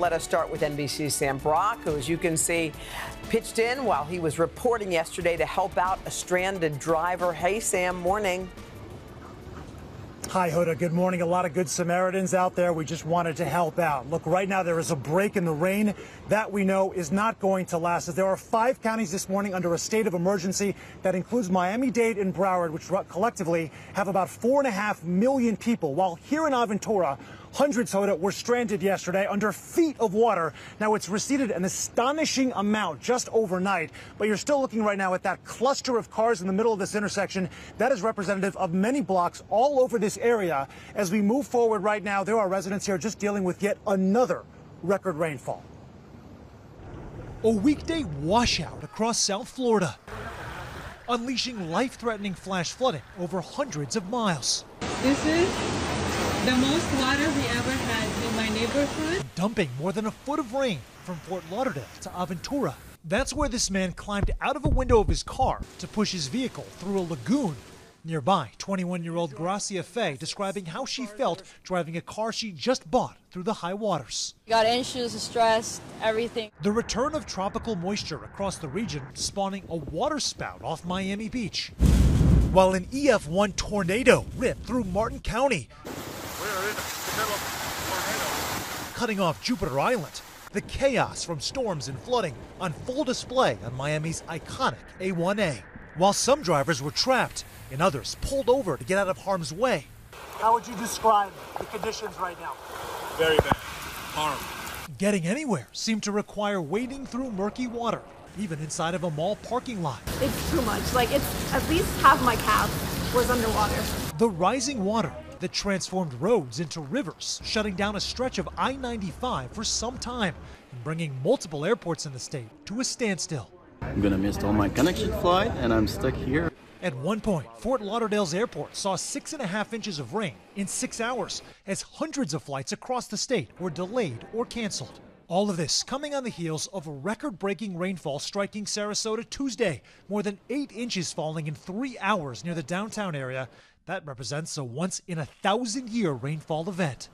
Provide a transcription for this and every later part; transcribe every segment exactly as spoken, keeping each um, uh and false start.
Let us start with N B C's Sam Brock, who, as you can see, pitched in while he was reporting yesterday to help out a stranded driver. Hey, Sam, morning. Hi, Hoda. Good morning. A lot of good Samaritans out there. We just wanted to help out. Look, right now there is a break in the rain that we know is not going to last. There are five counties this morning under a state of emergency. That includes Miami-Dade and Broward, which collectively have about four and a half million people. While here in Aventura, hundreds, Hoda, were stranded yesterday under feet of water. Now, it's receded an astonishing amount just overnight, but you're still looking right now at that cluster of cars in the middle of this intersection. That is representative of many blocks all over this area. As we move forward right now, there are residents here just dealing with yet another record rainfall. A weekday washout across South Florida, unleashing life-threatening flash flooding over hundreds of miles. This is the most water we ever had in my neighborhood. Dumping more than a foot of rain from Fort Lauderdale to Aventura. That's where this man climbed out of a window of his car to push his vehicle through a lagoon. Nearby, twenty-one-year-old Gracia Faye describing how she felt driving a car she just bought through the high waters. Got anxious, stressed, everything. The return of tropical moisture across the region, spawning a waterspout off Miami Beach. While an E F one tornado ripped through Martin County, cutting off Jupiter Island, the chaos from storms and flooding on full display on Miami's iconic A one A. While some drivers were trapped and others pulled over to get out of harm's way. How would you describe the conditions right now? Very bad. Horrible. Getting anywhere seemed to require wading through murky water, even inside of a mall parking lot. It's too much. Like, it's at least half my cab was underwater. The rising water that transformed roads into rivers, shutting down a stretch of I ninety-five for some time, and bringing multiple airports in the state to a standstill. I'm gonna miss all my connection flight, and I'm stuck here. At one point, Fort Lauderdale's airport saw six and a half inches of rain in six hours, as hundreds of flights across the state were delayed or canceled. All of this coming on the heels of a record-breaking rainfall striking Sarasota Tuesday, more than eight inches falling in three hours near the downtown area. That represents a once-in-a-thousand-year rainfall event.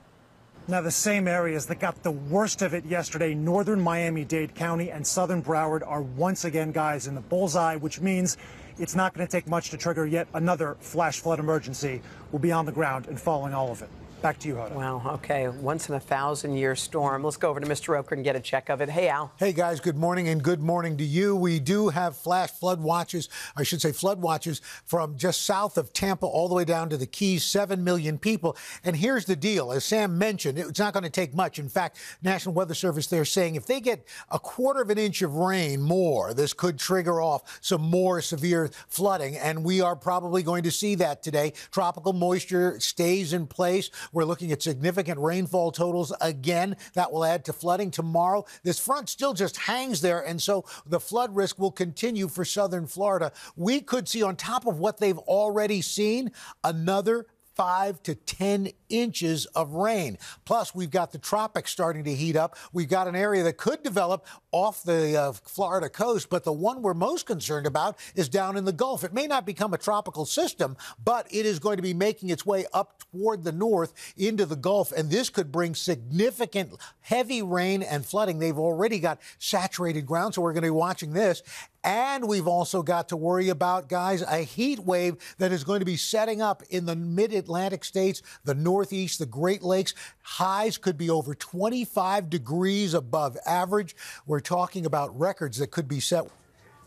Now, the same areas that got the worst of it yesterday, northern Miami-Dade County and southern Broward, are once again, guys, in the bullseye, which means it's not going to take much to trigger yet another flash flood emergency. We'll be on the ground and following all of it. Back to you, Hoda. Wow, okay, once-in-a-thousand-year storm. Let's go over to Mister Roker and get a check of it. Hey, Al. Hey, guys, good morning, and good morning to you. We do have flash flood watches, I should say flood watches, from just south of Tampa all the way down to the Keys, seven million people. And here's the deal. As Sam mentioned, it's not going to take much. In fact, National Weather Service, they're saying if they get a quarter of an inch of rain more, this could trigger off some more severe flooding, and we are probably going to see that today. Tropical moisture stays in place. We're looking at significant rainfall totals again. That will add to flooding tomorrow. This front still just hangs there, and so the flood risk will continue for southern Florida. We could see, on top of what they've already seen, another five to ten inches of rain. Plus, we've got the tropics starting to heat up. We've got an area that could develop off the uh, Florida coast, but the one we're most concerned about is down in the Gulf. It may not become a tropical system, but it is going to be making its way up toward the north into the Gulf, and this could bring significant heavy rain and flooding. They've already got saturated ground, so we're going to be watching this. And we've also got to worry about, guys, a heat wave that is going to be setting up in the mid-Atlantic states, the Northeast, the Great Lakes. Highs could be over twenty-five degrees above average. We're talking about records that could be set.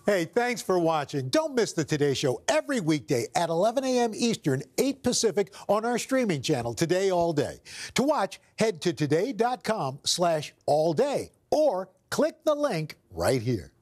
Hey, thanks for watching. Don't miss the Today Show every weekday at eleven a m Eastern, eight Pacific on our streaming channel, Today All Day. To watch, head to today dot com slash all day or click the link right here.